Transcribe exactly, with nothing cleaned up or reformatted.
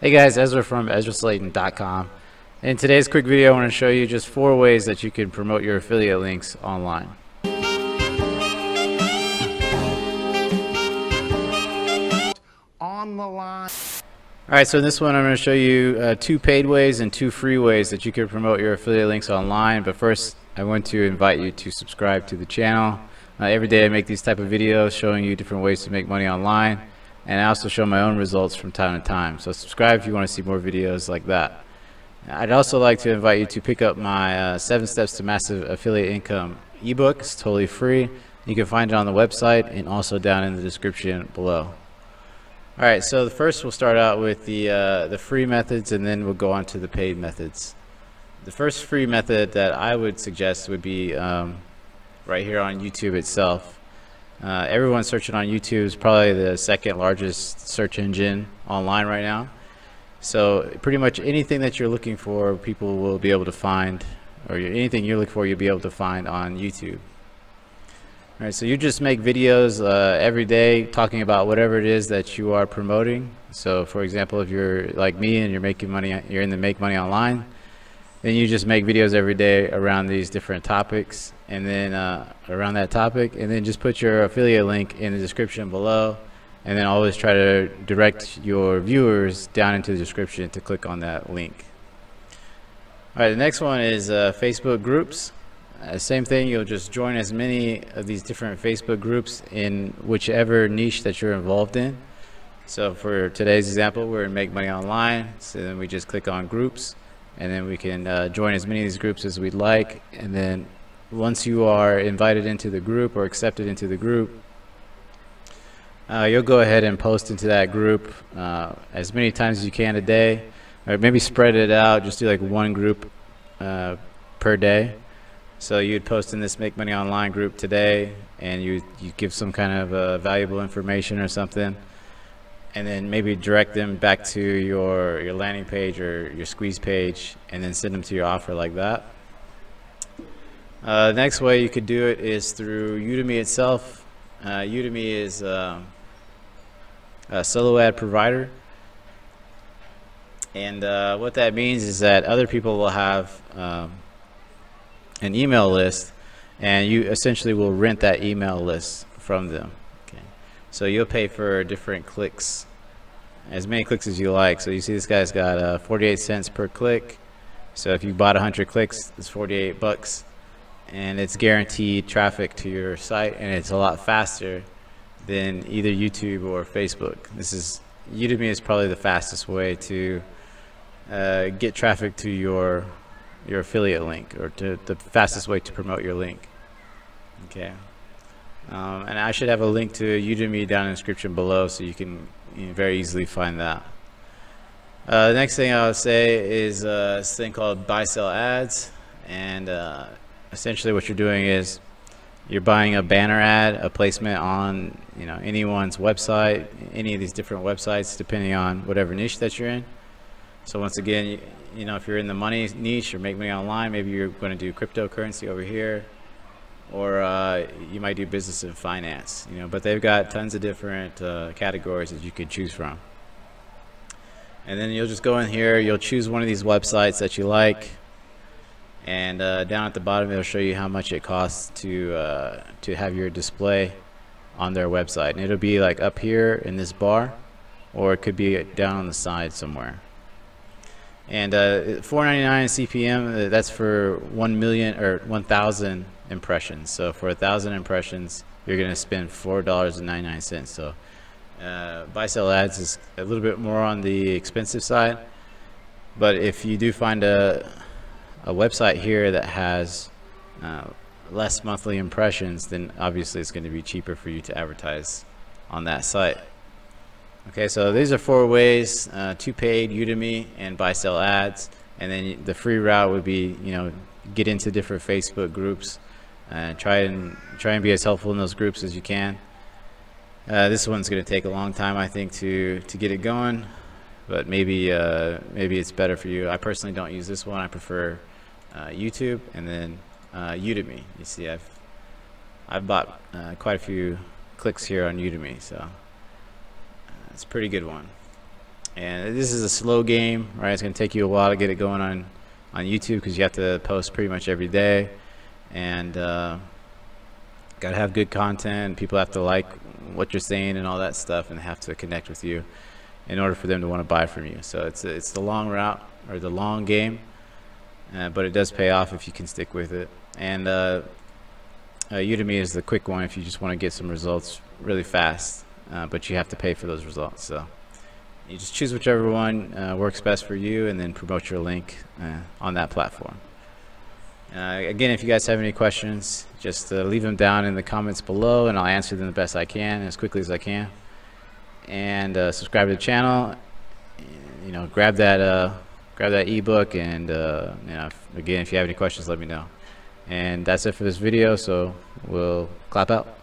Hey guys, Ezra from Ezra Slayton dot com. In today's quick video, I want to show you just four ways that you can promote your affiliate links online. On the line. All right, so in this one, I'm going to show you uh, two paid ways and two free ways that you can promote your affiliate links online. But first, I want to invite you to subscribe to the channel. Uh, every day, I make these type of videos showing you different ways to make money online. And I also show my own results from time to time. So subscribe if you want to see more videos like that. I'd also like to invite you to pick up my uh, seven steps to massive affiliate income ebook. It's totally free. You can find it on the website and also down in the description below. All right, so the first we'll start out with the, uh, the free methods, and then we'll go on to the paid methods. The first free method that I would suggest would be um, right here on YouTube itself. Uh, everyone searching on YouTube is probably the second largest search engine online right now. So pretty much anything that you're looking for, people will be able to find, or anything you look for, you'll be able to find on YouTube. All right, so you just make videos uh, every day talking about whatever it is that you are promoting. So for example, if you're like me and you're making money, you're in the make money online, then you just make videos every day around these different topics, and then uh, around that topic, and then just put your affiliate link in the description below, and then always try to direct your viewers down into the description to click on that link. All right, the next one is uh, Facebook groups. Uh, same thing, you'll just join as many of these different Facebook groups in whichever niche that you're involved in. So for today's example, we're in Make Money Online, so then we just click on groups. And then we can uh, join as many of these groups as we'd like. And then once you are invited into the group or accepted into the group, uh, you'll go ahead and post into that group uh, as many times as you can a day, or maybe spread it out, just do like one group uh, per day. So you'd post in this Make Money Online group today, and you, you give some kind of uh, valuable information or something. And then maybe direct them back to your, your landing page or your squeeze page, and then send them to your offer like that. Uh, the next way you could do it is through Udimi itself. Uh, Udimi is uh, a solo ad provider. And uh, what that means is that other people will have um, an email list, and you essentially will rent that email list from them. So you'll pay for different clicks, as many clicks as you like. So you see this guy's got uh, forty-eight cents per click. So if you bought one hundred clicks, it's forty-eight bucks, and it's guaranteed traffic to your site, and it's a lot faster than either YouTube or Facebook. This is, Udemy is probably the fastest way to uh, get traffic to your, your affiliate link, or to the fastest way to promote your link. Okay. Um, and I should have a link to Udemy down in the description below, so you can you know, very easily find that. Uh, the next thing I would say is uh, this thing called BuySellAds, and uh, essentially what you're doing is you're buying a banner ad, a placement on you know anyone's website, any of these different websites, depending on whatever niche that you're in. So once again, you, you know if you're in the money niche or Make Money Online, maybe you're going to do cryptocurrency over here. Or uh, you might do business and finance, you know, but they've got tons of different uh, categories that you can choose from. And then you'll just go in here, you'll choose one of these websites that you like, and uh, down at the bottom it'll show you how much it costs to uh, to have your display on their website, and it'll be like up here in this bar, or it could be down on the side somewhere. And uh, four ninety-nine C P M, that's for one million or one thousand impressions. So for a thousand impressions, you're going to spend four dollars and ninety-nine cents. So uh, BuySellAds is a little bit more on the expensive side, but if you do find a, a website here that has uh, less monthly impressions, then obviously it's going to be cheaper for you to advertise on that site. Okay, so these are four ways: uh, two paid, Udemy, and BuySellAds. And then the free route would be, you know, get into different Facebook groups, and uh, try and try and be as helpful in those groups as you can. Uh, this one's going to take a long time, I think, to to get it going, but maybe uh, maybe it's better for you. I personally don't use this one. I prefer uh, YouTube, and then uh, Udemy. You see, I've I've bought uh, quite a few clicks here on Udemy, so. It's a pretty good one. And this is a slow game, right? It's going to take you a while to get it going on, on YouTube, because you have to post pretty much every day. And uh, got to have good content. People have to like what you're saying and all that stuff, and have to connect with you in order for them to want to buy from you. So it's, it's the long route, or the long game, uh, but it does pay off if you can stick with it. And uh, uh, Udemy is the quick one if you just want to get some results really fast, uh, but you have to pay for those results. So you just choose whichever one uh, works best for you, and then promote your link uh, on that platform. Uh, again, if you guys have any questions, just uh, leave them down in the comments below, and I'll answer them the best I can, as quickly as I can. And uh, subscribe to the channel. You know, grab that uh, grab that ebook, and uh, you know, if, again, if you have any questions, let me know. And that's it for this video. So we'll clap out.